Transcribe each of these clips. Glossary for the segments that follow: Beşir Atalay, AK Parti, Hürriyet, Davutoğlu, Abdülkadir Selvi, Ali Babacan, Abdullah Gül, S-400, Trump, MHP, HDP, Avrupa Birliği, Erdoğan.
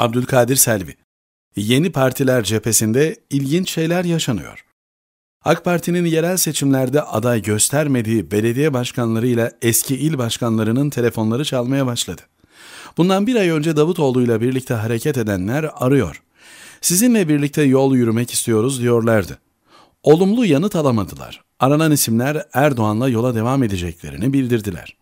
Abdülkadir Selvi, yeni partiler cephesinde ilginç şeyler yaşanıyor. AK Parti'nin yerel seçimlerde aday göstermediği belediye başkanlarıyla eski il başkanlarının telefonları çalmaya başladı. Bundan bir ay önce Davutoğlu'yla birlikte hareket edenler arıyor. Sizinle birlikte yol yürümek istiyoruz diyorlardı. Olumlu yanıt alamadılar. Aranan isimler Erdoğan'la yola devam edeceklerini bildirdiler.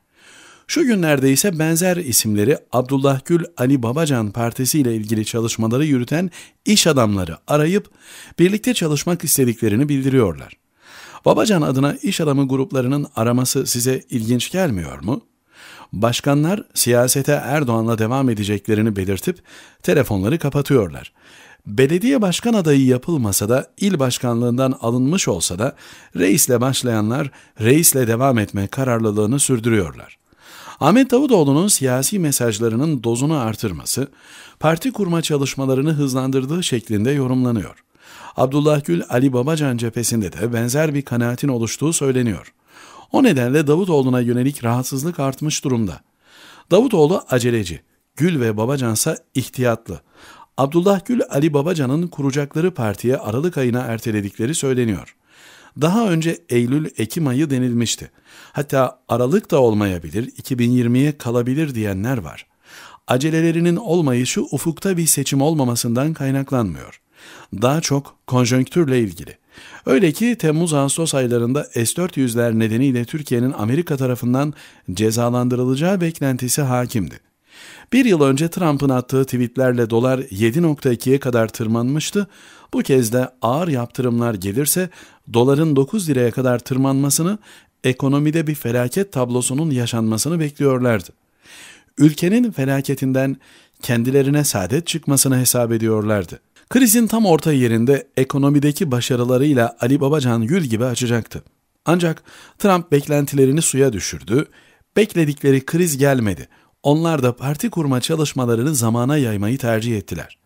Şu günlerde ise benzer isimleri Abdullah Gül, Ali Babacan partisi ile ilgili çalışmaları yürüten iş adamları arayıp birlikte çalışmak istediklerini bildiriyorlar. Babacan adına iş adamı gruplarının araması size ilginç gelmiyor mu? Başkanlar siyasete Erdoğan'la devam edeceklerini belirtip telefonları kapatıyorlar. Belediye başkan adayı yapılmasa da il başkanlığından alınmış olsa da reisle başlayanlar reisle devam etme kararlılığını sürdürüyorlar. Ahmet Davutoğlu'nun siyasi mesajlarının dozunu artırması, parti kurma çalışmalarını hızlandırdığı şeklinde yorumlanıyor. Abdullah Gül, Ali Babacan cephesinde de benzer bir kanaatin oluştuğu söyleniyor. O nedenle Davutoğlu'na yönelik rahatsızlık artmış durumda. Davutoğlu aceleci, Gül ve Babacansa ihtiyatlı. Abdullah Gül, Ali Babacan'ın kuracakları partiye Aralık ayına erteledikleri söyleniyor. Daha önce Eylül-Ekim ayı denilmişti. Hatta Aralık da olmayabilir, 2020'ye kalabilir diyenler var. Acelelerinin olmayışı ufukta bir seçim olmamasından kaynaklanmıyor. Daha çok konjonktürle ilgili. Öyle ki Temmuz-Ağustos aylarında S-400'ler nedeniyle Türkiye'nin Amerika tarafından cezalandırılacağı beklentisi hakimdi. Bir yıl önce Trump'ın attığı tweetlerle dolar 7.2'ye kadar tırmanmıştı. Bu kez de ağır yaptırımlar gelirse doların 9 liraya kadar tırmanmasını, ekonomide bir felaket tablosunun yaşanmasını bekliyorlardı. Ülkenin felaketinden kendilerine saadet çıkmasını hesap ediyorlardı. Krizin tam orta yerinde ekonomideki başarılarıyla Ali Babacan gül gibi açacaktı. Ancak Trump beklentilerini suya düşürdü, bekledikleri kriz gelmedi. Onlar da parti kurma çalışmalarını zamana yaymayı tercih ettiler.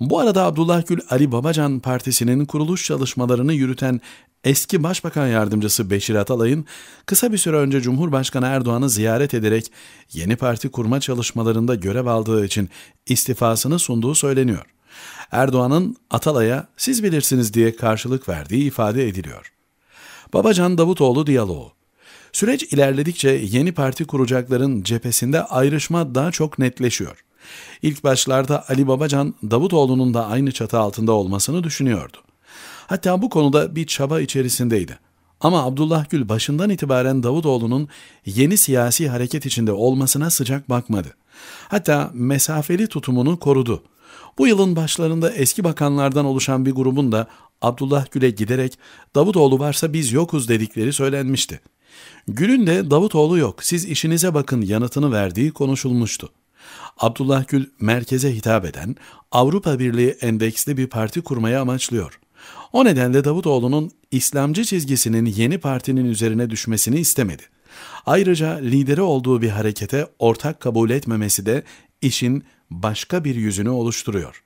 Bu arada Abdullah Gül, Ali Babacan Partisi'nin kuruluş çalışmalarını yürüten eski Başbakan Yardımcısı Beşir Atalay'ın kısa bir süre önce Cumhurbaşkanı Erdoğan'ı ziyaret ederek yeni parti kurma çalışmalarında görev aldığı için istifasını sunduğu söyleniyor. Erdoğan'ın Atalay'a "siz bilirsiniz" diye karşılık verdiği ifade ediliyor. Babacan-Davutoğlu diyaloğu. Süreç ilerledikçe yeni parti kuracakların cephesinde ayrışma daha çok netleşiyor. İlk başlarda Ali Babacan, Davutoğlu'nun da aynı çatı altında olmasını düşünüyordu. Hatta bu konuda bir çaba içerisindeydi. Ama Abdullah Gül başından itibaren Davutoğlu'nun yeni siyasi hareket içinde olmasına sıcak bakmadı. Hatta mesafeli tutumunu korudu. Bu yılın başlarında eski bakanlardan oluşan bir grubun da Abdullah Gül'e giderek "Davutoğlu varsa biz yokuz" dedikleri söylenmişti. Gül'ün de "Davutoğlu yok, siz işinize bakın" yanıtını verdiği konuşulmuştu. Abdullah Gül merkeze hitap eden Avrupa Birliği endeksli bir parti kurmayı amaçlıyor. O nedenle Davutoğlu'nun İslamcı çizgisinin yeni partinin üzerine düşmesini istemedi. Ayrıca lideri olduğu bir harekete ortak kabul etmemesi de işin başka bir yüzünü oluşturuyor.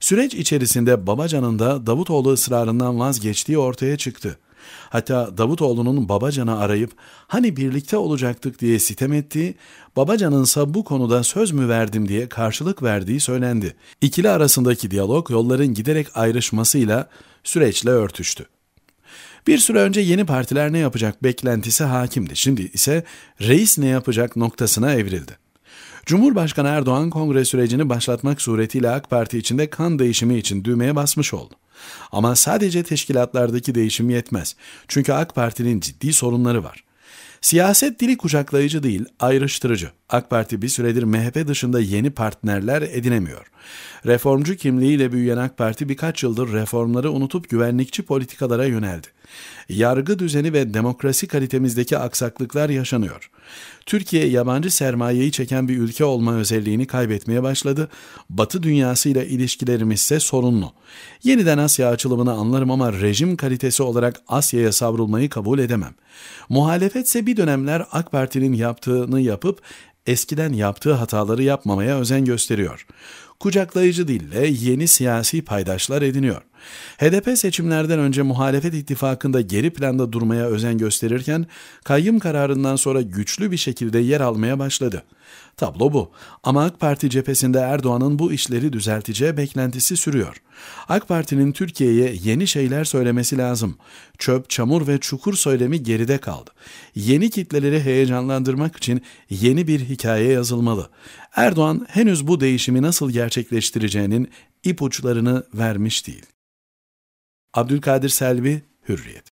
Süreç içerisinde Babacan'ın da Davutoğlu ısrarından vazgeçtiği ortaya çıktı. Hatta Davutoğlu'nun Babacan'ı arayıp "hani birlikte olacaktık" diye sitem ettiği, Babacan'ınsa "bu konuda söz mü verdim" diye karşılık verdiği söylendi. İkili arasındaki diyalog yolların giderek ayrışmasıyla süreçle örtüştü. Bir süre önce yeni partiler ne yapacak beklentisi hakimdi. Şimdi ise reis ne yapacak noktasına evrildi. Cumhurbaşkanı Erdoğan kongre sürecini başlatmak suretiyle AK Parti içinde kan değişimi için düğmeye basmış oldu. Ama sadece teşkilatlardaki değişim yetmez. Çünkü AK Parti'nin ciddi sorunları var. Siyaset dili kucaklayıcı değil, ayrıştırıcı. AK Parti bir süredir MHP dışında yeni partnerler edinemiyor. Reformcu kimliğiyle büyüyen AK Parti birkaç yıldır reformları unutup güvenlikçi politikalara yöneldi. Yargı düzeni ve demokrasi kalitemizdeki aksaklıklar yaşanıyor. Türkiye yabancı sermayeyi çeken bir ülke olma özelliğini kaybetmeye başladı. Batı dünyasıyla ilişkilerimiz ise sorunlu. Yeniden Asya açılımını anlarım ama rejim kalitesi olarak Asya'ya savrulmayı kabul edemem. Muhalefetse bir dönemler AK Parti'nin yaptığını yapıp eskiden yaptığı hataları yapmamaya özen gösteriyor. Kucaklayıcı dille yeni siyasi paydaşlar ediniyor. HDP seçimlerden önce muhalefet ittifakında geri planda durmaya özen gösterirken kayyım kararından sonra güçlü bir şekilde yer almaya başladı. Tablo bu. Ama AK Parti cephesinde Erdoğan'ın bu işleri düzelteceği beklentisi sürüyor. AK Parti'nin Türkiye'ye yeni şeyler söylemesi lazım. Çöp, çamur ve çukur söylemi geride kaldı. Yeni kitleleri heyecanlandırmak için yeni bir hikaye yazılmalı. Erdoğan henüz bu değişimi nasıl gerçekleştireceğinin ipuçlarını vermiş değil. Abdülkadir Selvi, Hürriyet.